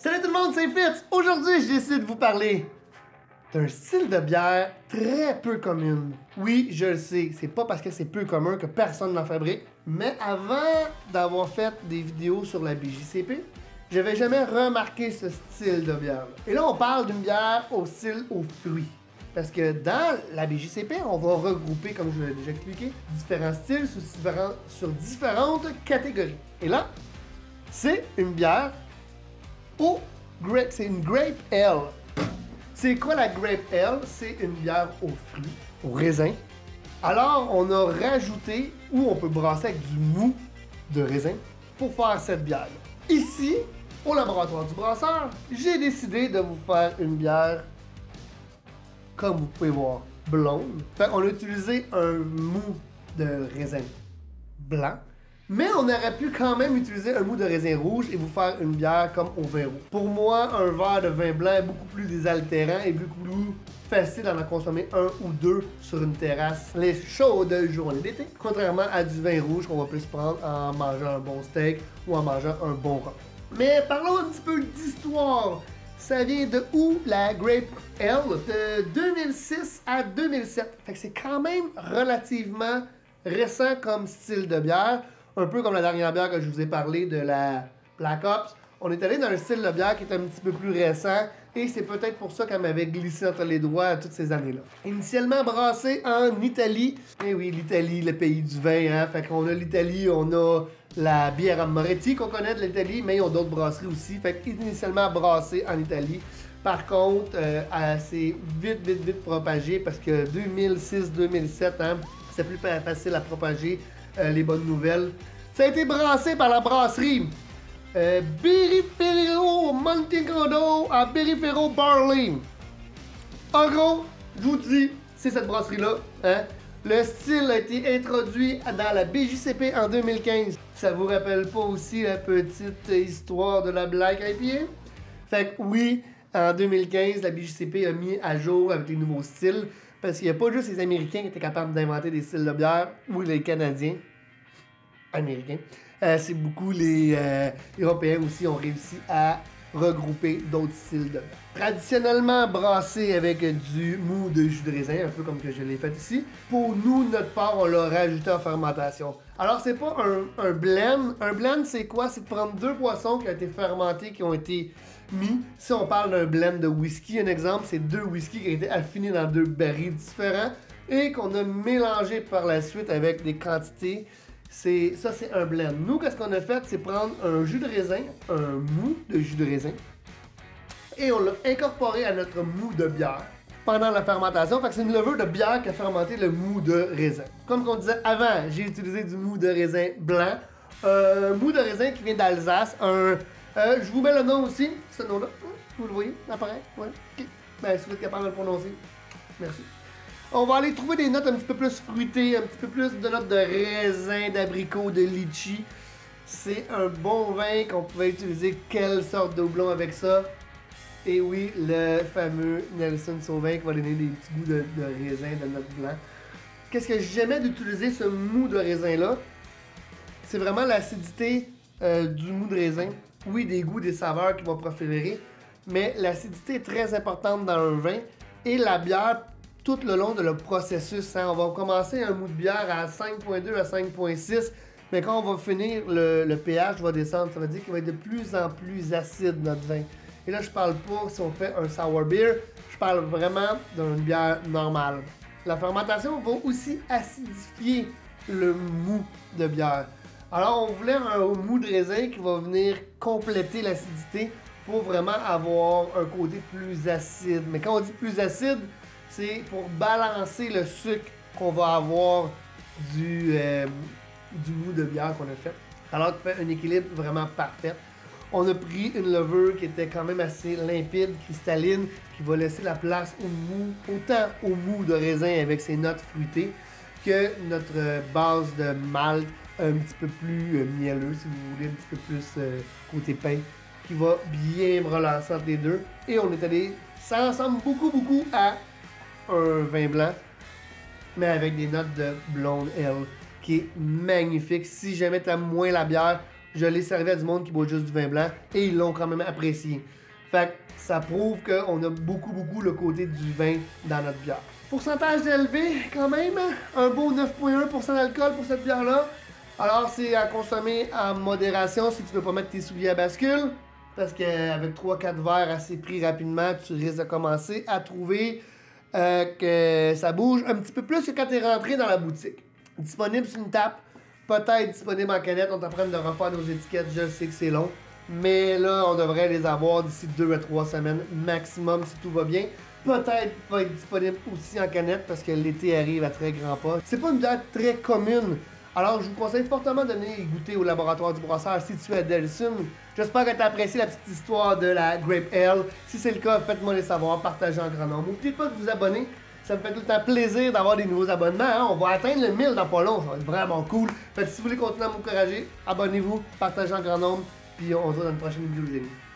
Salut tout le monde, c'est Fitz! Aujourd'hui, j'ai décidé de vous parler d'un style de bière très peu commune. Oui, je le sais, c'est pas parce que c'est peu commun que personne n'en fabrique, mais avant d'avoir fait des vidéos sur la BJCP, j'avais jamais remarqué ce style de bière-là. Et là, on parle d'une bière au style aux fruits. Parce que dans la BJCP, on va regrouper, comme je vous l'ai déjà expliqué, différents styles sur différentes catégories. Et là, c'est une bière au grape, c'est une Grape Ale. C'est quoi la Grape Ale? C'est une bière aux fruits, aux raisins. Alors, on a rajouté, ou on peut brasser avec du mou de raisin pour faire cette bière-là. Ici, au laboratoire du brasseur, j'ai décidé de vous faire une bière comme vous pouvez voir, blonde. Fait qu'on a utilisé un mou de raisin blanc, mais on aurait pu quand même utiliser un mou de raisin rouge et vous faire une bière comme au vin rouge. Pour moi, un verre de vin blanc est beaucoup plus désaltérant et beaucoup plus facile d'en consommer un ou deux sur une terrasse les chaudes journées d'été, contrairement à du vin rouge qu'on va plus prendre en mangeant un bon steak ou en mangeant un bon repas. Mais parlons un petit peu d'histoire. Ça vient de où la Grape Ale? De 2006 à 2007. Fait que c'est quand même relativement récent comme style de bière. Un peu comme la dernière bière que je vous ai parlé de la Black Ops. On est allé dans un style de bière qui est un petit peu plus récent. Et c'est peut-être pour ça qu'elle m'avait glissé entre les doigts toutes ces années-là. Initialement brassée en Italie. Eh oui, l'Italie, le pays du vin, hein? Fait qu'on a l'Italie, on a la bière à Moretti qu'on connaît de l'Italie, mais ils ont d'autres brasseries aussi. Fait qu'initialement brassée en Italie. Par contre, elle s'est vite propagée parce que 2006-2007, hein, c'est plus facile à propager les bonnes nouvelles. Ça a été brassé par la brasserie Birifero Mountain Condo à Birifero Barley. En gros, je vous dis, c'est cette brasserie-là, hein? Le style a été introduit dans la BJCP en 2015. Ça vous rappelle pas aussi la petite histoire de la Black IPA? Fait que oui, en 2015, la BJCP a mis à jour avec les nouveaux styles, parce qu'il n'y a pas juste les Américains qui étaient capables d'inventer des styles de bière, ou les Canadiens, Américains. C'est beaucoup les Européens aussi ont réussi à regrouper d'autres styles de bière. Traditionnellement brassé avec du mou de jus de raisin, un peu comme que je l'ai fait ici. Pour nous, notre part, on l'a rajouté en fermentation. Alors, c'est pas un blend. Un blend, c'est quoi? C'est de prendre deux boissons qui ont été fermentées, qui ont été mis. Si on parle d'un blend de whisky, un exemple, c'est deux whisky qui ont été affinés dans deux barils différents et qu'on a mélangé par la suite avec des quantités. Ça, c'est un blend. Nous, qu'est-ce qu'on a fait? C'est prendre un jus de raisin, un mou de jus de raisin, et on l'a incorporé à notre mou de bière pendant la fermentation. Fait que c'est une levure de bière qui a fermenté le mou de raisin. Comme on disait avant, j'ai utilisé du mou de raisin blanc, un mou de raisin qui vient d'Alsace, je vous mets le nom aussi, ce nom-là, vous le voyez, apparaît, ouais, ok. Ben, si vous êtes capable de le prononcer, merci. On va aller trouver des notes un petit peu plus fruitées, un petit peu plus de notes de raisin, d'abricot, de litchi. C'est un bon vin qu'on pouvait utiliser quelle sorte de houblon avec ça? Et oui, le fameux Nelson Sauvin qui va donner des petits goûts de raisin, de notes blanc. Qu'est-ce que j'aimais d'utiliser ce mou de raisin-là? C'est vraiment l'acidité du mou de raisin. Oui, des goûts, des saveurs qui vont préférer, mais l'acidité est très importante dans un vin et la bière tout le long de le processus. Hein. On va commencer un mou de bière à 5.2 à 5.6, mais quand on va finir, le pH va descendre. Ça veut dire qu'il va être de plus en plus acide, notre vin. Et là, je parle pas si on fait un sour beer, je parle vraiment d'une bière normale. La fermentation va aussi acidifier le mou de bière. Alors, on voulait un mou de raisin qui va venir compléter l'acidité pour vraiment avoir un côté plus acide. Mais quand on dit plus acide, c'est pour balancer le sucre qu'on va avoir du mou de bière qu'on a fait. Alors qu'on fait un équilibre vraiment parfait. On a pris une levure qui était quand même assez limpide, cristalline, qui va laisser la place au mou, autant au mou de raisin avec ses notes fruitées, que notre base de malt un petit peu plus mielleux, si vous voulez, un petit peu plus côté pain, qui va bien me relancer entre les deux. Et on est allé, ça ressemble beaucoup à un vin blanc, mais avec des notes de blonde ale qui est magnifique. Si jamais tu aimes moins la bière, je l'ai servi à du monde qui boit juste du vin blanc et ils l'ont quand même apprécié. Fait que ça prouve qu'on a beaucoup le côté du vin dans notre bière. Pourcentage élevé quand même, un beau 9,1% d'alcool pour cette bière-là. Alors c'est à consommer en modération si tu veux pas mettre tes souliers à bascule. Parce qu'avec 3-4 verres assez pris rapidement, tu risques de commencer à trouver que ça bouge un petit peu plus que quand tu es rentré dans la boutique. Disponible sur une tape, peut-être disponible en canette, on t'apprend de refaire nos étiquettes, je sais que c'est long. Mais là, on devrait les avoir d'ici 2 à 3 semaines maximum si tout va bien. Peut-être va être disponible aussi en canette parce que l'été arrive à très grands pas. C'est pas une bière très commune. Alors, je vous conseille fortement de venir goûter au laboratoire du brasseur situé à Delson. J'espère que tu as apprécié la petite histoire de la Grape Ale. Si c'est le cas, faites-moi les savoir, partagez en grand nombre. N'oubliez pas de vous abonner. Ça me fait tout le temps plaisir d'avoir des nouveaux abonnements. On va atteindre le 1000 dans pas long, ça va être vraiment cool. Fait que si vous voulez continuer à m'encourager, abonnez-vous, partagez en grand nombre. Puis on se voit dans une prochaine vidéo, les amis.